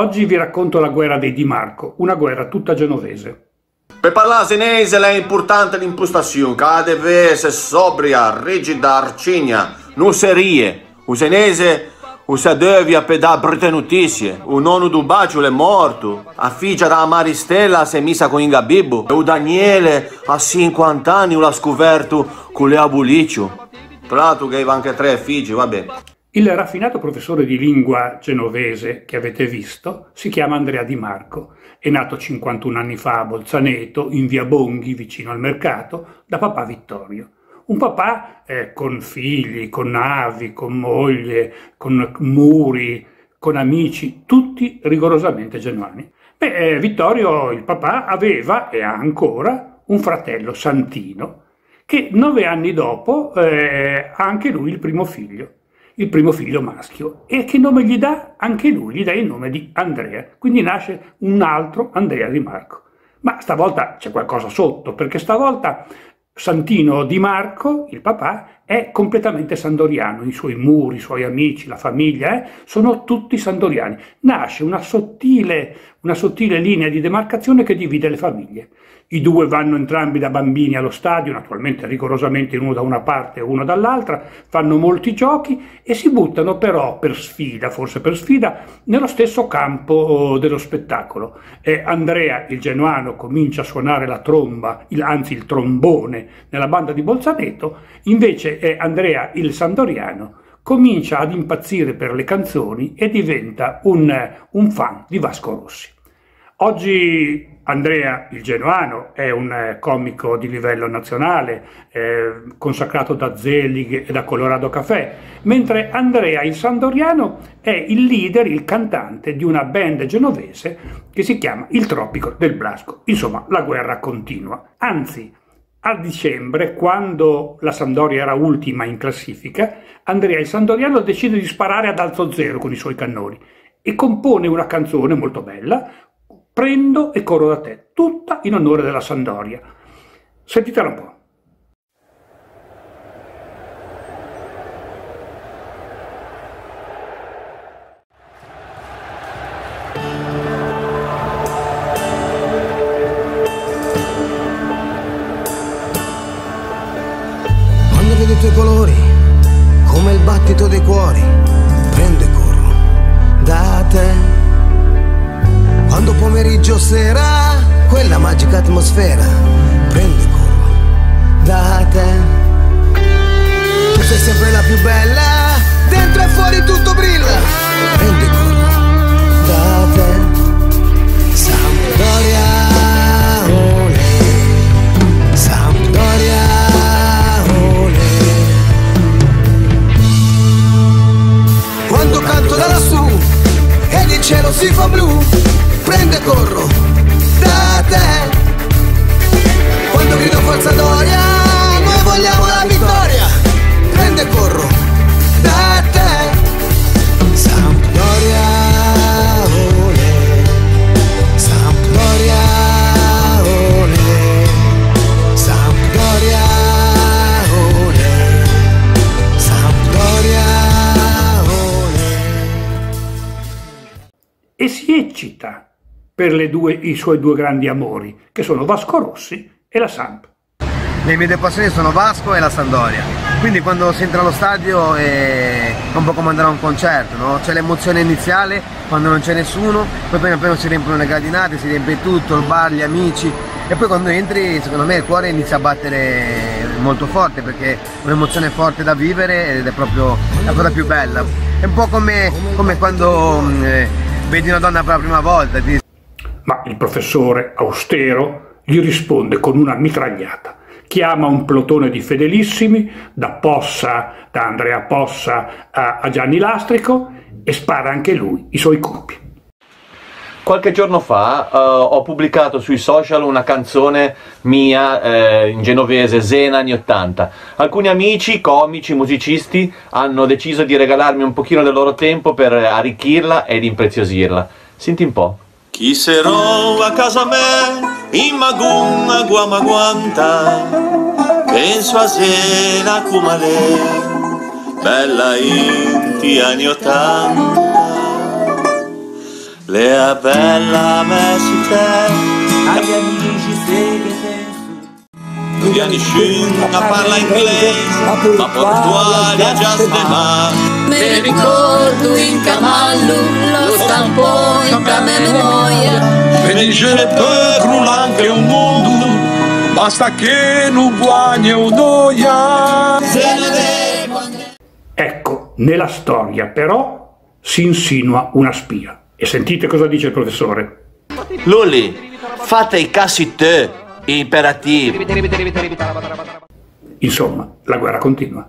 Oggi vi racconto la guerra dei Di Marco, una guerra tutta genovese. Per parlare senese è importante l'impostazione, che deve essere sobria, rigida, arcigna, non serie. Un senese si deve per dare brutte notizie. Un nonno di Bacio è morto, la figlia da Maristella si è messa con Ingabibbo. E Daniele a 50 anni l'ha scoperto con le abuliccio. Prato che aveva anche 3 figli, vabbè. Il raffinato professore di lingua genovese che avete visto si chiama Andrea Di Marco. È nato 51 anni fa a Bolzaneto, in via Bonghi, vicino al mercato, da papà Vittorio. Un papà con figli, con navi, con moglie, con muri, con amici, tutti rigorosamente genuani. Beh, Vittorio, il papà, aveva e ha ancora un fratello, Santino, che 9 anni dopo ha anche lui il primo figlio maschio. E che nome gli dà? Anche lui gli dà il nome di Andrea, quindi nasce un altro Andrea Di Marco. Ma stavolta c'è qualcosa sotto, perché stavolta Santino Di Marco, il papà, è completamente sandoriano, i suoi muri, i suoi amici, la famiglia, sono tutti sandoriani. Nasce una sottile linea di demarcazione che divide le famiglie. I due vanno entrambi da bambini allo stadio, naturalmente rigorosamente uno da una parte e uno dall'altra, fanno molti giochi e si buttano però forse per sfida, nello stesso campo dello spettacolo. Andrea, il genuano, comincia a suonare la tromba, anzi il trombone, nella banda di Bolzaneto, invece Andrea, il sandoriano, comincia ad impazzire per le canzoni e diventa un fan di Vasco Rossi. Oggi Andrea, il genuano, è un comico di livello nazionale, consacrato da Zelig e da Colorado Café, mentre Andrea, il sandoriano, è il leader, il cantante di una band genovese che si chiama Il Tropico del Blasco. Insomma, la guerra continua. Anzi, a dicembre, quando la Sampdoria era ultima in classifica, Andrea, il sandoriano, decide di sparare ad alzo zero con i suoi cannoni e compone una canzone molto bella, Prendo e corro da te, tutta in onore della Sampdoria. Sentitela un po'. Quando vedo i tuoi colori, come il battito dei cuori, prendo e corro da te. Quando pomeriggio sera, quella magica atmosfera, prendo e corro da te. Tu sei sempre la più bella, dentro e fuori tutto brilla, prendo e corro da te. Sampdoria, olè, Sampdoria, olè. Quando canto da lassù ed il cielo si fa blu, prendo e corro da te. Quando grido forza Doria, noi vogliamo la vittoria, prendo e corro da te. Sampdoria, olè, Sampdoria, olè, Sampdoria, olè, Sampdoria, olè. E si eccita per i suoi due grandi amori, che sono Vasco Rossi e la Samp. Le mie due passioni sono Vasco e la Sampdoria, quindi quando si entra allo stadio è un po' come andare a un concerto, no? C'è l'emozione iniziale quando non c'è nessuno, poi piano piano si riempiono le gradinate, si riempie tutto, il bar, gli amici, e poi quando entri secondo me il cuore inizia a battere molto forte, perché è un'emozione forte da vivere ed è proprio la cosa più bella. È un po' come quando vedi una donna per la prima volta. Ma il professore, austero, gli risponde con una mitragliata. Chiama un plotone di fedelissimi, da Andrea Possa a Gianni Lastrico, e spara anche lui i suoi colpi. Qualche giorno fa ho pubblicato sui social una canzone mia in genovese, Zena anni 80. Alcuni amici, comici, musicisti hanno deciso di regalarmi un pochino del loro tempo per arricchirla ed impreziosirla. Senti un po'. Chi serò a casa me, in magunna guamaguanta, penso a Zena come a lei, bella inti anni 80. Lea bella messicana, agli amici sei che penso. Tu vieni scinta, parla inglese, ma portuaria già spava. Mi ricordo in cavallo, lo stampone da memoria. Venire per anche un mondo, basta che non guagni un'oia. Ecco, nella storia però si insinua una spia. E sentite cosa dice il professore. Lulli, fate i casi te, imperativi. Insomma, la guerra continua.